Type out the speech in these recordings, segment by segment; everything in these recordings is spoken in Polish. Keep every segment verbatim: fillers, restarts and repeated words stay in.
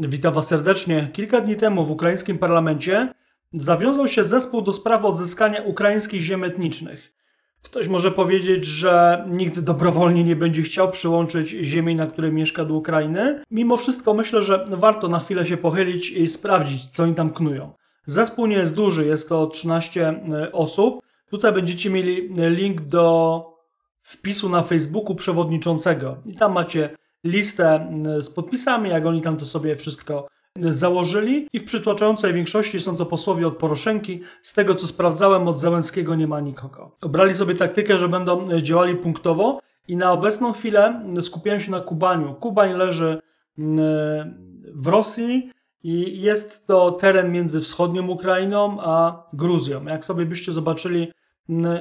Witam Was serdecznie. Kilka dni temu w ukraińskim parlamencie zawiązał się zespół do spraw odzyskania ukraińskich ziem etnicznych. Ktoś może powiedzieć, że nikt dobrowolnie nie będzie chciał przyłączyć ziemi, na której mieszka, do Ukrainy. Mimo wszystko myślę, że warto na chwilę się pochylić i sprawdzić, co oni tam knują. Zespół nie jest duży, jest to trzynaście osób. Tutaj będziecie mieli link do wpisu na Facebooku przewodniczącego i tam macie listę z podpisami, jak oni tam to sobie wszystko założyli, i w przytłaczającej większości są to posłowie od Poroszenki. Z tego, co sprawdzałem, od Załęckiego nie ma nikogo. Obrali sobie taktykę, że będą działali punktowo i na obecną chwilę skupiają się na Kubaniu. Kubań leży w Rosji i jest to teren między wschodnią Ukrainą a Gruzją. Jak sobie byście zobaczyli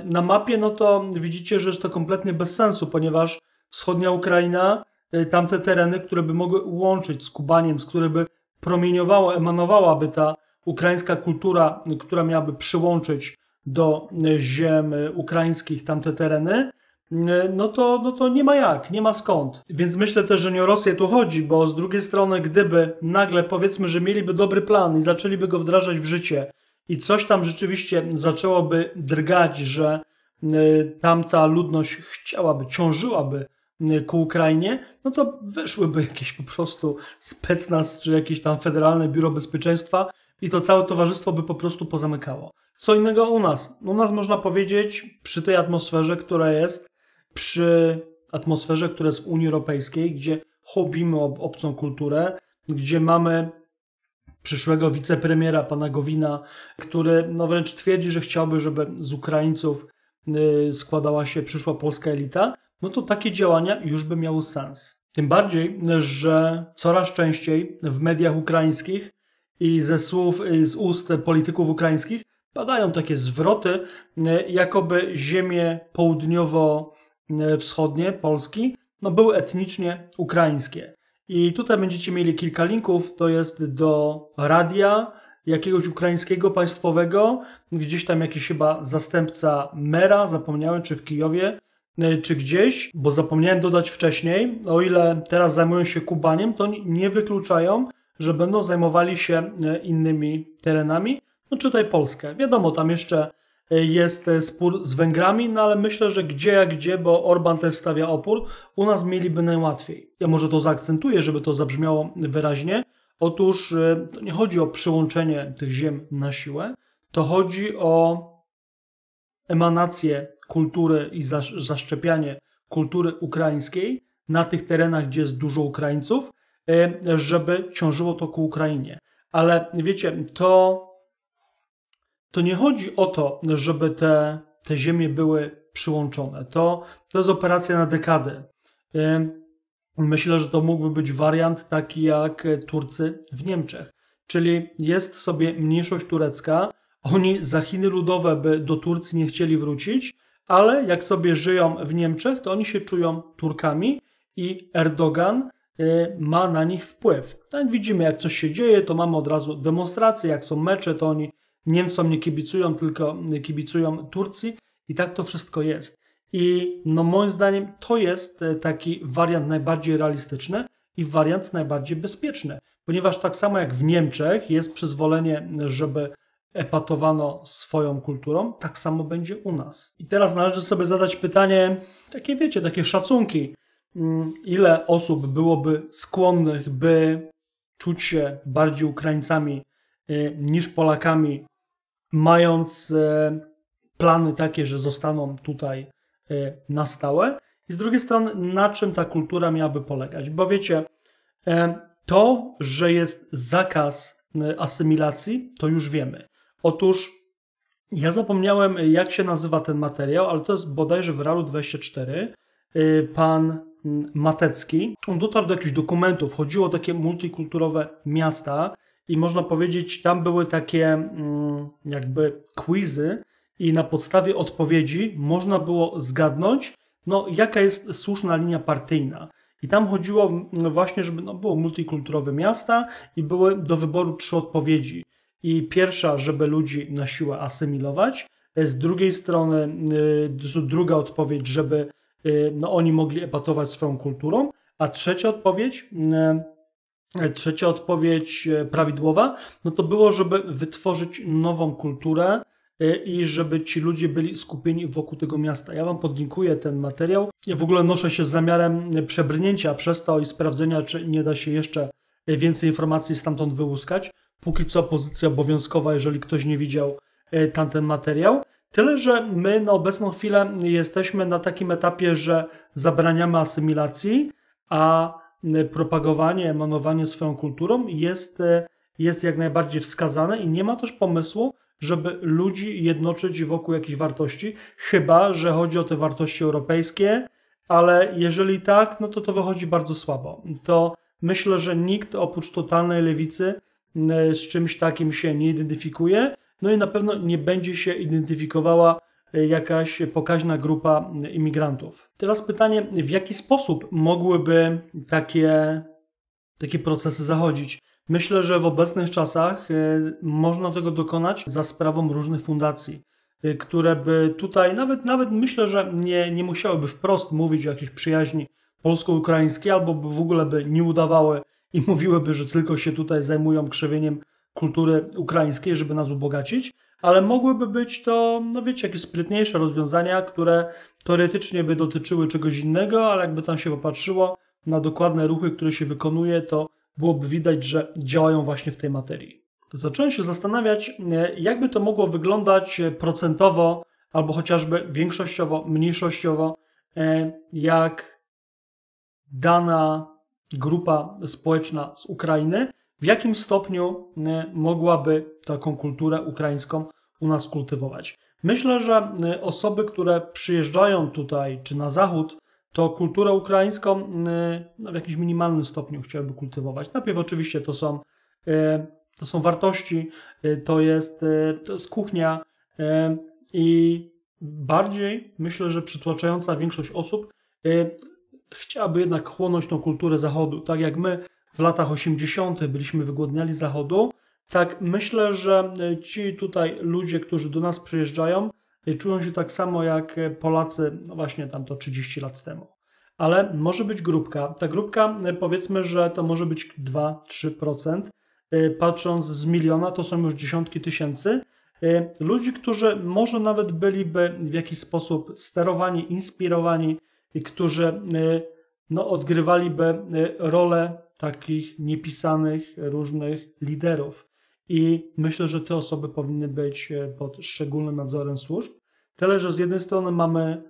na mapie, no to widzicie, że jest to kompletnie bez sensu, ponieważ wschodnia Ukraina, tamte tereny, które by mogły łączyć z Kubaniem, z których by promieniowała, emanowałaby ta ukraińska kultura, która miałaby przyłączyć do ziem ukraińskich tamte tereny, no to, no to nie ma jak, nie ma skąd. Więc myślę też, że nie o Rosję tu chodzi, bo z drugiej strony, gdyby nagle, powiedzmy, że mieliby dobry plan i zaczęliby go wdrażać w życie i coś tam rzeczywiście zaczęłoby drgać, że tamta ludność chciałaby, ciążyłaby ku Ukrainie, no to weszłyby jakieś po prostu specnaz czy jakieś tam Federalne Biuro Bezpieczeństwa i to całe towarzystwo by po prostu pozamykało. Co innego u nas. U nas można powiedzieć, przy tej atmosferze, która jest, przy atmosferze, która jest w Unii Europejskiej, gdzie chłubimy ob obcą kulturę, gdzie mamy przyszłego wicepremiera, pana Gowina, który no wręcz twierdzi, że chciałby, żeby z Ukraińców yy, składała się przyszła polska elita, no to takie działania już by miały sens. Tym bardziej, że coraz częściej w mediach ukraińskich i ze słów, z ust polityków ukraińskich padają takie zwroty, jakoby ziemie południowo-wschodnie Polski no były etnicznie ukraińskie. I tutaj będziecie mieli kilka linków, to jest do radia jakiegoś ukraińskiego państwowego, gdzieś tam jakiś chyba zastępca mera, zapomniałem, czy w Kijowie, czy gdzieś, bo zapomniałem dodać wcześniej, o ile teraz zajmują się Kubaniem, to nie wykluczają, że będą zajmowali się innymi terenami, no czytaj Polskę. Wiadomo, tam jeszcze jest spór z Węgrami, no ale myślę, że gdzie jak gdzie, bo Orban też stawia opór, u nas mieliby najłatwiej. Ja może to zaakcentuję, żeby to zabrzmiało wyraźnie. Otóż to nie chodzi o przyłączenie tych ziem na siłę, to chodzi o emanację kultury i zaszczepianie kultury ukraińskiej na tych terenach, gdzie jest dużo Ukraińców, żeby ciążyło to ku Ukrainie. Ale wiecie, to, to nie chodzi o to, żeby te, te ziemie były przyłączone. To, to jest operacja na dekadę. Myślę, że to mógłby być wariant taki jak Turcy w Niemczech. Czyli jest sobie mniejszość turecka, oni za Chiny Ludowe by do Turcji nie chcieli wrócić, ale jak sobie żyją w Niemczech, to oni się czują Turkami i Erdogan ma na nich wpływ. Tak widzimy, jak coś się dzieje, to mamy od razu demonstracje, jak są mecze, to oni Niemcom nie kibicują, tylko kibicują Turcji i tak to wszystko jest. I no moim zdaniem to jest taki wariant najbardziej realistyczny i wariant najbardziej bezpieczny, ponieważ tak samo jak w Niemczech jest przyzwolenie, żeby epatowano swoją kulturą, tak samo będzie u nas. I teraz należy sobie zadać pytanie, takie wiecie, takie szacunki, ile osób byłoby skłonnych, by czuć się bardziej Ukraińcami y, niż Polakami, mając y, plany takie, że zostaną tutaj y, na stałe. I z drugiej strony, na czym ta kultura miałaby polegać? Bo wiecie, y, to, że jest zakaz y, asymilacji, to już wiemy. Otóż ja zapomniałem, jak się nazywa ten materiał, ale to jest bodajże w Ralu dwadzieścia cztery. Pan Matecki, on dotarł do jakichś dokumentów. Chodziło o takie multikulturowe miasta i można powiedzieć, tam były takie jakby quizy i na podstawie odpowiedzi można było zgadnąć, no jaka jest słuszna linia partyjna. I tam chodziło właśnie, żeby no, było multikulturowe miasta i były do wyboru trzy odpowiedzi. I pierwsza, żeby ludzi na siłę asymilować. Z drugiej strony druga odpowiedź, żeby no, oni mogli epatować swoją kulturą. A trzecia odpowiedź, Trzecia odpowiedź prawidłowa, no to było, żeby wytworzyć nową kulturę i żeby ci ludzie byli skupieni wokół tego miasta. Ja Wam podlinkuję ten materiał. Ja w ogóle noszę się z zamiarem przebrnięcia przez to i sprawdzenia, czy nie da się jeszcze więcej informacji stamtąd wyłuskać. Póki co pozycja obowiązkowa, jeżeli ktoś nie widział tamten materiał. Tyle, że my na obecną chwilę jesteśmy na takim etapie, że zabraniamy asymilacji, a propagowanie, emanowanie swoją kulturą jest, jest jak najbardziej wskazane i nie ma też pomysłu, żeby ludzi jednoczyć wokół jakichś wartości, chyba że chodzi o te wartości europejskie, ale jeżeli tak, no to to wychodzi bardzo słabo. To myślę, że nikt oprócz totalnej lewicy z czymś takim się nie identyfikuje, no i na pewno nie będzie się identyfikowała jakaś pokaźna grupa imigrantów. Teraz pytanie, w jaki sposób mogłyby takie, takie procesy zachodzić? Myślę, że w obecnych czasach można tego dokonać za sprawą różnych fundacji, które by tutaj, nawet, nawet myślę, że nie, nie musiałyby wprost mówić o jakiejś przyjaźni polsko-ukraińskiej, albo w ogóle by nie udawały i mówiłyby, że tylko się tutaj zajmują krzewieniem kultury ukraińskiej, żeby nas ubogacić, ale mogłyby być to, no wiecie, jakieś sprytniejsze rozwiązania, które teoretycznie by dotyczyły czegoś innego, ale jakby tam się popatrzyło na dokładne ruchy, które się wykonuje, to byłoby widać, że działają właśnie w tej materii. Zacząłem się zastanawiać, jakby to mogło wyglądać procentowo, albo chociażby większościowo, mniejszościowo, jak dana grupa społeczna z Ukrainy w jakim stopniu mogłaby taką kulturę ukraińską u nas kultywować. Myślę, że osoby, które przyjeżdżają tutaj czy na zachód, to kulturę ukraińską w jakimś minimalnym stopniu chciałyby kultywować. Najpierw oczywiście to są, to są wartości, to jest, to jest kuchnia i bardziej myślę, że przytłaczająca większość osób chciałaby jednak chłonąć tą kulturę zachodu. Tak jak my w latach osiemdziesiątych byliśmy wygłodniali zachodu, tak myślę, że ci tutaj ludzie, którzy do nas przyjeżdżają, czują się tak samo jak Polacy, no właśnie tam to trzydzieści lat temu. Ale może być grupka. Ta grupka, powiedzmy, że to może być dwa do trzech procent. Patrząc z miliona, to są już dziesiątki tysięcy ludzi, którzy może nawet byliby w jakiś sposób sterowani, inspirowani, którzy no, odgrywaliby rolę takich niepisanych różnych liderów. I myślę, że te osoby powinny być pod szczególnym nadzorem służb. Tyle, że z jednej strony mamy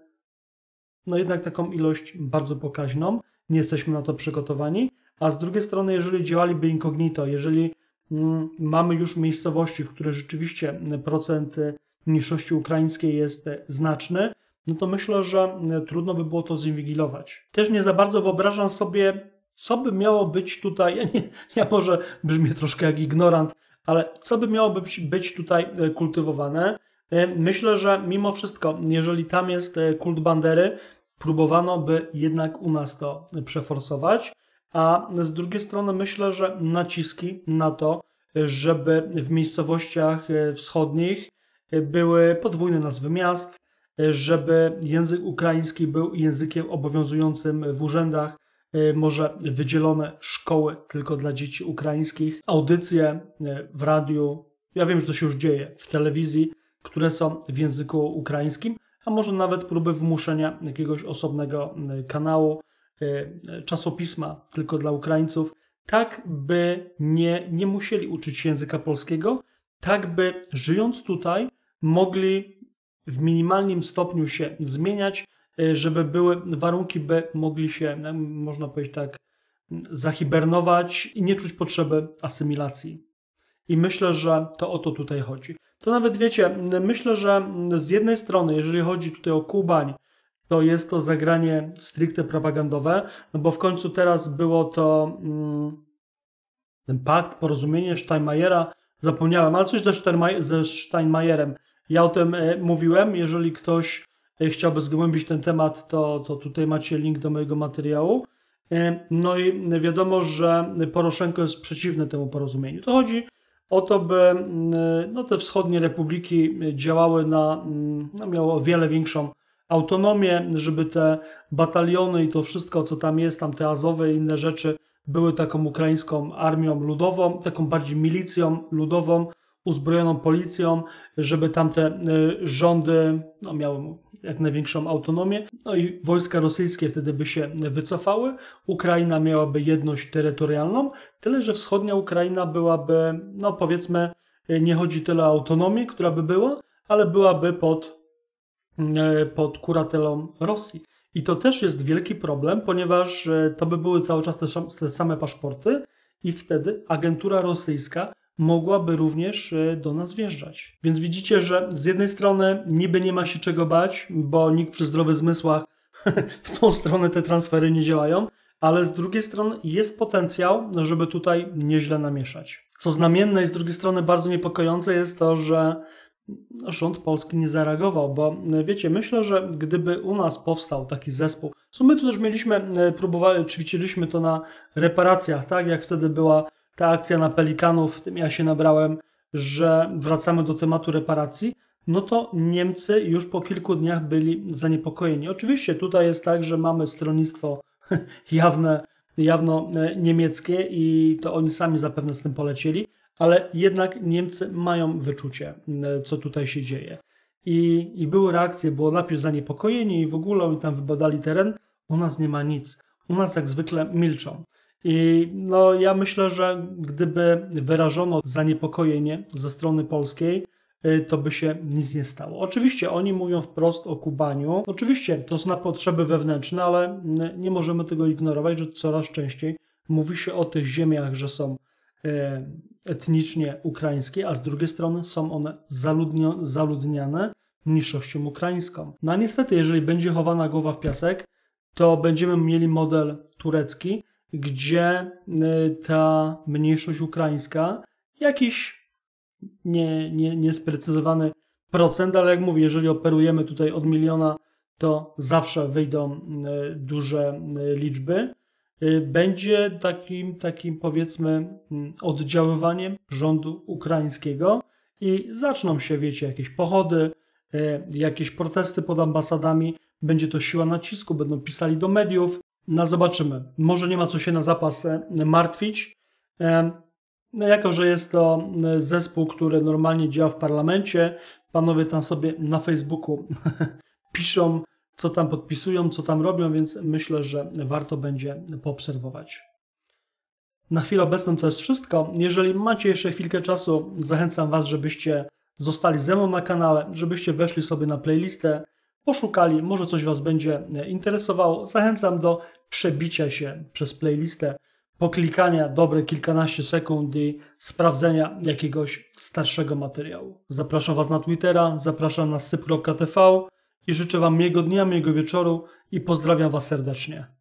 no jednak taką ilość bardzo pokaźną, nie jesteśmy na to przygotowani, a z drugiej strony, jeżeli działaliby incognito, jeżeli mm, mamy już miejscowości, w których rzeczywiście procent mniejszości ukraińskiej jest znaczny, no to myślę, że trudno by było to zinwigilować. Też nie za bardzo wyobrażam sobie, co by miało być tutaj, ja, nie, ja może brzmię troszkę jak ignorant, ale co by miało być, być tutaj kultywowane? Myślę, że mimo wszystko, jeżeli tam jest kult Bandery, próbowano by jednak u nas to przeforsować, a z drugiej strony myślę, że naciski na to, żeby w miejscowościach wschodnich były podwójne nazwy miast, żeby język ukraiński był językiem obowiązującym w urzędach, może wydzielone szkoły tylko dla dzieci ukraińskich, audycje w radiu, ja wiem, że to się już dzieje, w telewizji, które są w języku ukraińskim, a może nawet próby wmuszenia jakiegoś osobnego kanału, czasopisma tylko dla Ukraińców, tak by nie, nie musieli uczyć się języka polskiego, tak by żyjąc tutaj mogli w minimalnym stopniu się zmieniać, żeby były warunki, by mogli się, no, można powiedzieć tak, zahibernować i nie czuć potrzeby asymilacji. I myślę, że to o to tutaj chodzi. To nawet wiecie, myślę, że z jednej strony, jeżeli chodzi tutaj o Kubań, to jest to zagranie stricte propagandowe, no bo w końcu teraz było to hmm, ten pakt, porozumienie Steinmeiera, zapomniałem, ale coś ze Steinmeierem. Ja o tym e, mówiłem, jeżeli ktoś chciałby zgłębić ten temat, to, to tutaj macie link do mojego materiału. No i wiadomo, że Poroszenko jest przeciwny temu porozumieniu. To chodzi o to, by no, te wschodnie republiki działały na, no, miały o wiele większą autonomię, żeby te bataliony i to wszystko, co tam jest, tam te azowe i inne rzeczy, były taką ukraińską armią ludową, taką bardziej milicją ludową, uzbrojoną policją, żeby tamte rządy no, miały jak największą autonomię. No i wojska rosyjskie wtedy by się wycofały. Ukraina miałaby jedność terytorialną, tyle że wschodnia Ukraina byłaby, no powiedzmy, nie chodzi tyle o autonomię, która by była, ale byłaby pod, pod kuratelą Rosji. I to też jest wielki problem, ponieważ to by były cały czas te same paszporty i wtedy agentura rosyjska mogłaby również do nas wjeżdżać. Więc widzicie, że z jednej strony niby nie ma się czego bać, bo nikt przy zdrowych zmysłach w tą stronę te transfery nie działają, ale z drugiej strony jest potencjał, żeby tutaj nieźle namieszać. Co znamienne i z drugiej strony bardzo niepokojące jest to, że rząd polski nie zareagował, bo wiecie, myślę, że gdyby u nas powstał taki zespół, co my tu też mieliśmy, próbowali, ćwiczyliśmy to na reparacjach, tak jak wtedy była ta akcja na Pelikanów, w tym ja się nabrałem, że wracamy do tematu reparacji, no to Niemcy już po kilku dniach byli zaniepokojeni. Oczywiście tutaj jest tak, że mamy stronnictwo jawne, jawno niemieckie i to oni sami zapewne z tym polecieli, ale jednak Niemcy mają wyczucie, co tutaj się dzieje. I, i były reakcje, było najpierw zaniepokojenie i w ogóle oni tam wybadali teren. U nas nie ma nic. U nas jak zwykle milczą. I no, ja myślę, że gdyby wyrażono zaniepokojenie ze strony polskiej, to by się nic nie stało. Oczywiście oni mówią wprost o Kubaniu. Oczywiście to są na potrzeby wewnętrzne, ale nie możemy tego ignorować, że coraz częściej mówi się o tych ziemiach, że są etnicznie ukraińskie, a z drugiej strony są one zaludniane mniejszością ukraińską. No a niestety, jeżeli będzie chowana głowa w piasek, to będziemy mieli model turecki, gdzie ta mniejszość ukraińska, jakiś nie, nie, niesprecyzowany procent, ale jak mówię, jeżeli operujemy tutaj od miliona, to zawsze wyjdą duże liczby, będzie takim, takim powiedzmy oddziaływaniem rządu ukraińskiego i zaczną się, wiecie, jakieś pochody, jakieś protesty pod ambasadami, będzie to siła nacisku, będą pisali do mediów. No zobaczymy. Może nie ma co się na zapas martwić. No jako, że jest to zespół, który normalnie działa w parlamencie, panowie tam sobie na Facebooku piszą, co tam podpisują, co tam robią, więc myślę, że warto będzie poobserwować. Na chwilę obecną to jest wszystko. Jeżeli macie jeszcze chwilkę czasu, zachęcam Was, żebyście zostali ze mną na kanale, żebyście weszli sobie na playlistę, poszukali, może coś Was będzie interesowało. Zachęcam do przebicia się przez playlistę, poklikania dobre kilkanaście sekund i sprawdzenia jakiegoś starszego materiału. Zapraszam Was na Twittera, zapraszam na syp kropka t v i życzę Wam miłego dnia, miłego wieczoru i pozdrawiam Was serdecznie.